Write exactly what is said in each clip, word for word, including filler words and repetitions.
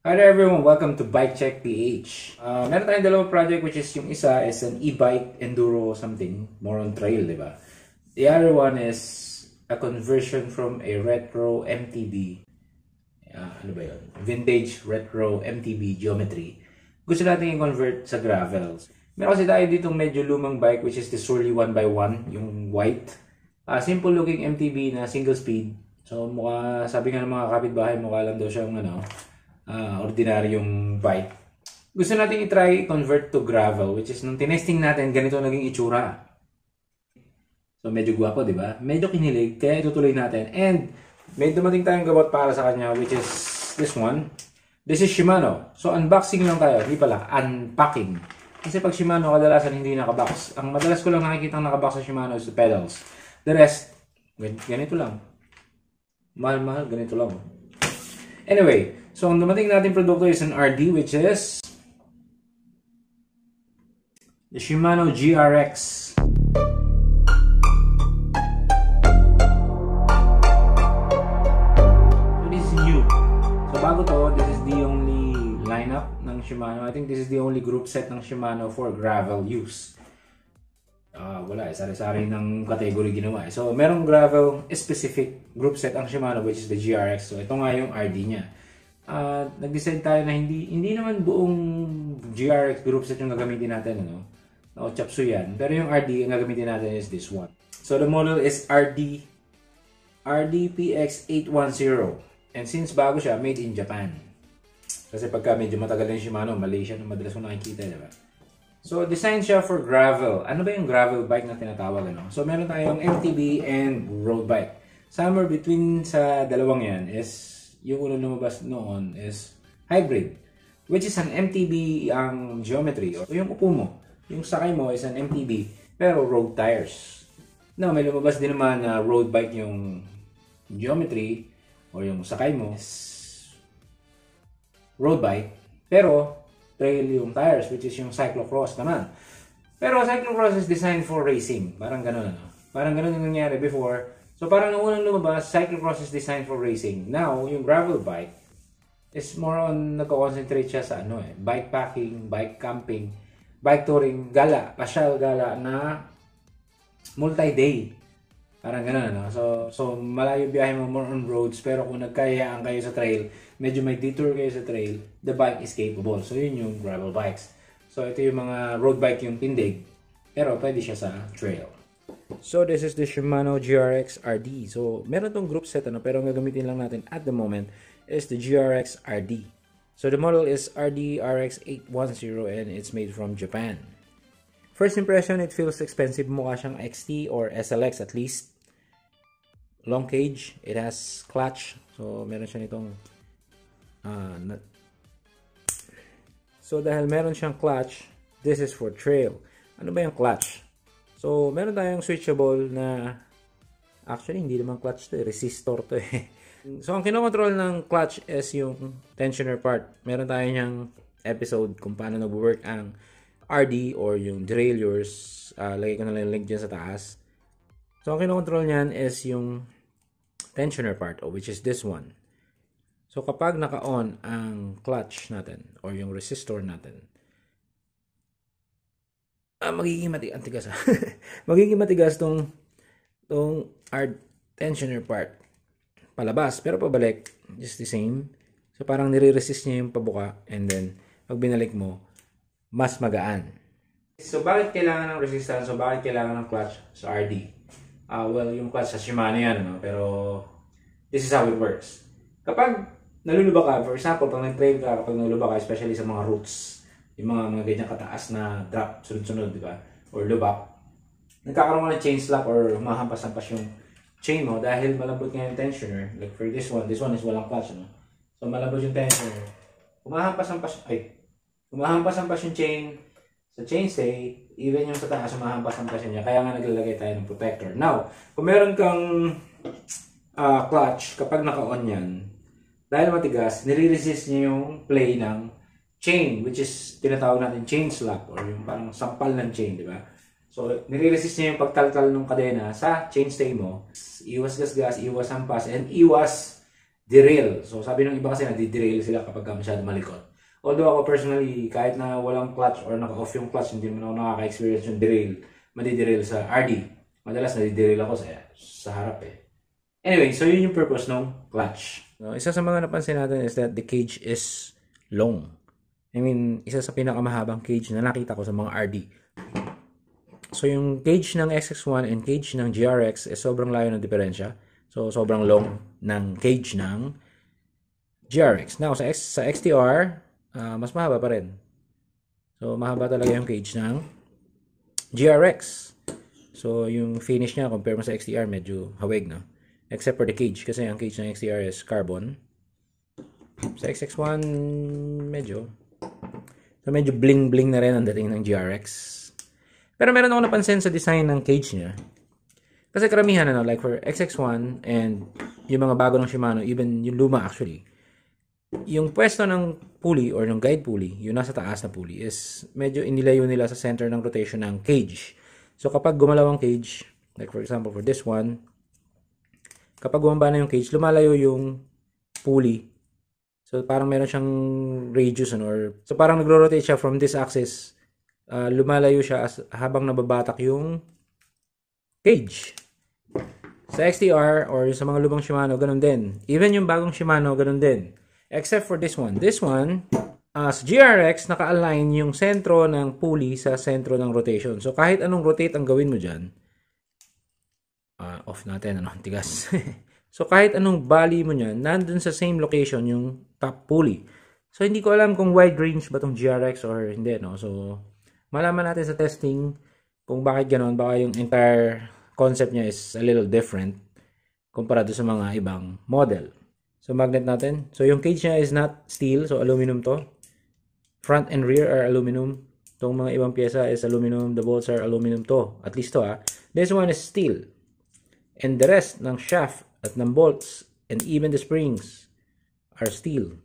Hi there everyone! Welcome to Bike Check P H. Uh, meron tayong dalawang project, which is yung isa is an e-bike enduro something, more on trail, di ba? The other one is a conversion from a retro M T B, uh, ano ba yun? Vintage retro M T B geometry. Gusto natin i-convert sa gravels. Meron kasi tayo dito medyo lumang bike, which is the Surly one by one, yung white. Uh, simple looking M T B na single speed. So mukha, sabi nga ng mga kapitbahay, mukha lang daw siyang ano, Uh, ordinaryong bike. Gusto natin i-try convert to gravel, which is nung tinesting natin, ganito naging itsura. So medyo guwapo, di ba? Medyo kinilig, kaya itutuloy natin. And may dumating tayong gabot para sa kanya, which is this one. This is Shimano. So unboxing lang tayo. Di pala, unpacking. Kasi pag Shimano, kadalasan hindi nakabox. Ang madalas ko lang nakikita ang nakabox sa Shimano is the pedals. The rest, ganito lang. Mahal-mahal, ganito lang. Anyway, so ang dumating natin produkto is an R D, which is the Shimano G R X. So this is new. So bago to, this is the only lineup ng Shimano. I think this is the only group set ng Shimano for gravel use. Uh, wala, sari-sari ng category ginawa. So merong gravel specific group set ang Shimano, which is the G R X. So ito nga yung R D niya. Uh, nag-decide tayo na hindi hindi naman buong G R X group set yung gagamitin natin, ano? O chapsu yan. Pero yung R D ang gagamitin natin is this one. So the model is R D P X eight ten. And since bago siya, made in Japan. Kasi pagka medyo matagal na yung Shimano, Malaysia na madalas ko nakikita, diba? So design siya for gravel. Ano ba yung gravel bike na tinatawag, ano? So meron tayong M T B and road bike. Somewhere between sa dalawang yan is yung unang lumabas noon is hybrid, which is an M T B ang geometry. O yung upo mo, yung sakay mo is an M T B pero road tires. Now may lumabas din naman na road bike yung geometry o yung sakay mo is road bike pero trail yung tires, which is yung cyclocross naman. Pero cyclocross is designed for racing, parang ganun, ano? Parang ganun yung nangyari before. So parang nung unang lumabas, cyclocross is designed for racing. Now, yung gravel bike is more on nagko-concentrate siya sa ano eh, bike packing, bike camping, bike touring, gala, pasyal gala na multi-day. Parang gano'n, ano? So, so malayo biyahe mo, more on roads, pero kung nagkayaan kayo sa trail, medyo may detour kayo sa trail, the bike is capable. So yun yung gravel bikes. So ito yung mga road bike yung tindig, pero pwede siya sa trail. So this is the Shimano G R X R D. So meron tong group set, ano, pero ang gagamitin lang natin at the moment is the G R X R D. So the model is R D P X eight ten and it's made from Japan. First impression, it feels expensive. Mukha siyang X T or S L X at least. Long cage, it has clutch. So meron siya nitong uh, nut. So dahil meron siyang clutch, this is for trail. Ano ba yung clutch? So, meron tayong switchable na, actually, hindi naman clutch to eh. Resistor to eh. So, ang kinokontrol ng clutch is yung tensioner part. Meron tayo niyang episode kung paano nag-work ang R D or yung derailleurs. Uh, lagay ko na lang yung link dyan sa taas. So, ang kinokontrol niyan is yung tensioner part, which is this one. So, kapag naka-on ang clutch natin or yung resistor natin, Ah, magiging matigas, tigas, ah. magiging matigas tong, tong R tensioner part palabas, pero pabalik just the same. So parang nire-resist niya yung pabuka, and then pag binalik mo mas magaan. So bakit kailangan ng resistance? So bakit kailangan ng clutch sa R D? Uh, well, yung clutch sa Shimano yan, ano? Pero this is how it works. Kapag naluluba ka, for example, pag nag-trail ka, kapag naluluba ka, especially sa mga roots, yung mga, mga ganyan kataas na drop, sunod-sunod, di ba? Or lubak. Nagkakaroon ka ng chain slack or humahampas-hampas yung chain mo dahil malabot nga yung tensioner. Like for this one, this one is walang clutch, no? So malabot yung tensioner. Humahampas-hampas, ay, humahampas-hampas yung chain sa chainstay, even yung sa taas, humahampas-hampas niya. Kaya nga naglalagay tayo ng protector. Now, kung meron kang uh, clutch, kapag naka-on yan, dahil matigas, nire-resist niya yung play ng chain, which is tinatawag natin chain slack or yung parang sampal ng chain, di ba? So, nire-resist niya yung pagtaltal ng kadena sa chainstay mo. Iwas gasgas, iwas hampas, and iwas derail. So sabi ng iba kasi nadi-derail sila kapag masyado malikot. Although ako personally, kahit na walang clutch or naka-off yung clutch, hindi naman ako nakaka-experience yung derail, madi-derail sa R D. Madalas nadi-derail ako sa, sa harap eh. Anyway, so yun yung purpose ng clutch. So, isa sa mga napansin natin is that the cage is long. I mean, isa sa pinakamahabang cage na nakita ko sa mga R D. So yung cage ng X X one and cage ng G R X is sobrang layo ng diferensya. So sobrang long ng cage ng G R X. Now sa, X, sa X T R, Uh, mas mahaba pa rin. So, mahaba talaga yung cage ng G R X. So, yung finish niya, compare mo sa X T R, medyo hawig na. Except for the cage, kasi ang cage ng X T R is carbon. Sa X X one, medyo. So, medyo bling-bling na rin ang dating ng G R X. Pero meron ako napansin sa design ng cage niya. Kasi karamihan, ano, like for X X one and yung mga bago ng Shimano, even yung luma actually, yung pwesto ng pulley or ng guide pulley, yung nasa taas na pulley, is medyo inilayo nila sa center ng rotation ng cage. So kapag gumalaw ang cage, like for example for this one, kapag gumamba na yung cage, lumalayo yung pulley. So parang meron siyang radius, ano, or so parang nagro-rotate siya from this axis, uh, lumalayo siya as, habang nababatak yung cage. Sa X T R or sa mga lubang Shimano, ganun din. Even yung bagong Shimano, ganun din. Except for this one. This one, uh, sa G R X, naka-align yung sentro ng pulley sa sentro ng rotation. So, kahit anong rotate ang gawin mo dyan, uh, off natin, ano, tigas. So, kahit anong bali mo dyan, nandun sa same location yung top pulley. So, hindi ko alam kung wide range ba itong G R X or hindi, no? So, malaman natin sa testing kung bakit ganoon. Baka yung entire concept niya is a little different comparado sa mga ibang model. So, magnet natin. So, yung cage niya is not steel. So, aluminum to. Front and rear are aluminum. Itong mga ibang pyesa is aluminum. The bolts are aluminum to. At least to, ha. This one is steel. And the rest ng shaft at ng bolts and even the springs are steel.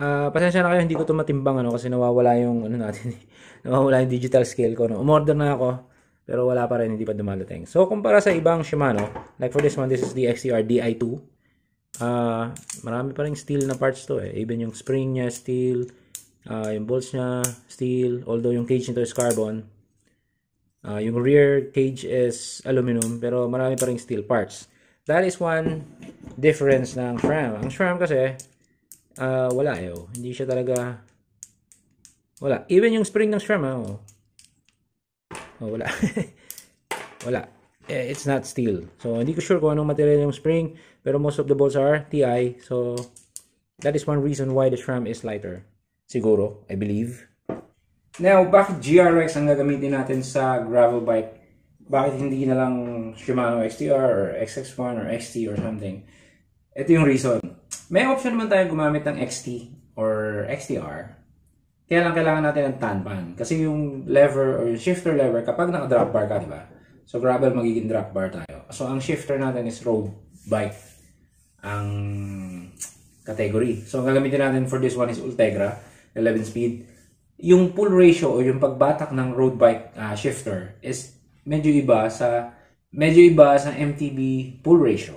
Uh, pasensya na kayo. Hindi ko ito matimbang, ano, kasi nawawala yung, ano natin, nawawala yung digital scale ko. No? Umorder na ako. Pero wala pa rin, hindi pa dumalating. So, kumpara sa ibang Shimano, like for this one, this is the X T R D I two. Uh, marami pa rin steel na parts to eh. Even yung spring niya, steel. Uh, yung bolts niya, steel. Although yung cage nito is carbon. Uh, yung rear cage is aluminum. Pero marami pa rin steel parts. That is one difference ng SRAM. Ang SRAM kasi, uh, wala eh. Oh. Hindi siya talaga, wala. Even yung spring ng SRAM, oh. Oh, wala. Wala. It's not steel. So, hindi ko sure kung anong material yung spring. Pero most of the bolts are T I. So, that is one reason why the SRAM is lighter. Siguro, I believe. Now, bakit G R X ang gagamitin natin sa gravel bike? Bakit hindi na lang Shimano X T R or X X one or X T or something? Ito yung reason. May option naman tayong gumamit ng X T or X T R. Kaya lang kailangan natin ng tanpan. Kasi yung lever or yung shifter lever, kapag naka-drop bar ka, diba? So, gravel, magiging drop bar tayo. So, ang shifter natin is road bike. Ang category. So, ang gagamitin natin for this one is Ultegra, eleven speed. Yung pull ratio o yung pagbatak ng road bike uh, shifter is medyo iba sa medyo iba sa M T B pull ratio.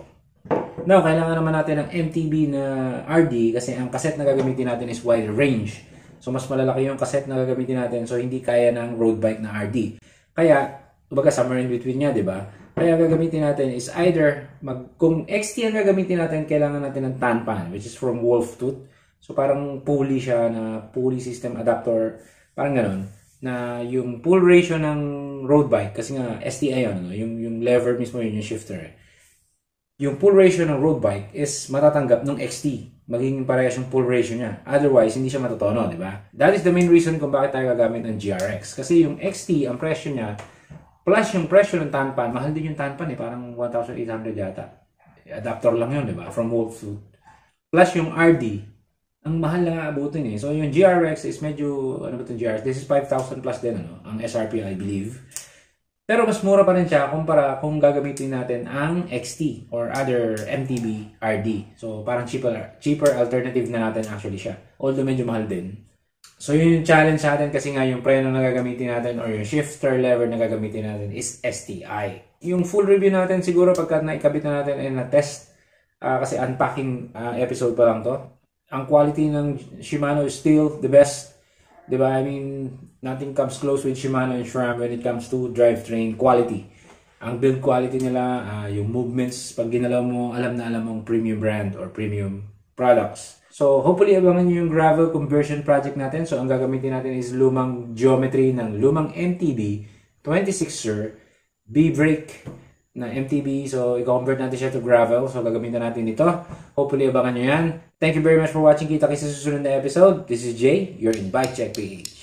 Now, kailangan naman natin ng M T B na R D kasi ang cassette na gagamitin natin is wide range. So, mas malalaki yung cassette na gagamitin natin. So, hindi kaya ng road bike na R D. Kaya, baga, somewhere in between niya, di ba? Kaya, gagamitin natin is either, mag, kung X T ang gagamitin natin, kailangan natin ng tanpan, which is from Wolf Tooth. So, parang pulley siya na pulley system adapter. Parang ganun. Na yung pull ratio ng road bike, kasi nga, S T I yun, no? yung, yung lever mismo yun, yung shifter. Eh. Yung pull ratio ng road bike is matatanggap ng X T. Magiging parehas yung pull ratio niya. Otherwise, hindi siya matutuno, di ba? That is the main reason kung bakit tayo gagamit ng G R X. Kasi yung X T, ang presyo niya, plus yung presyo ng tanpan, mahal din yung tanpan eh, parang one thousand eight hundred yata. Adapter lang yun, di ba? From Wolf Tooth. Plus yung R D, ang mahal na abutin eh. So yung G R X is medyo, ano ba itong G R X? This is five thousand plus din, ano? Ang S R P, I believe. Pero mas mura pa rin siya kumpara kung gagamitin natin ang X T or other M T B R D. So, parang cheaper, cheaper alternative na natin actually siya. Although, medyo mahal din. So, yun yung challenge natin kasi nga yung preno na gagamitin natin or yung shifter lever na gagamitin natin is S T I. Yung full review natin siguro pagka naikabit na natin and na-test uh, kasi unpacking uh, episode pa lang to. Ang quality ng Shimano is still the best, diba? I mean, nothing comes close with Shimano and SRAM when it comes to drivetrain quality. Ang build quality nila, uh, yung movements, pag ginalaw mo, alam na alam mong premium brand or premium products. So, hopefully, abangan nyo yung gravel conversion project natin. So, ang gagamitin natin is lumang geometry ng lumang M T B, twenty-sixer, B-brake na M T B. So, i-convert natin siya to gravel. So, gagamitin natin ito. Hopefully, abangan nyo yan. Thank you very much for watching. Kita kayo sa susunod na episode. This is Jay, you're in Bike Check P H.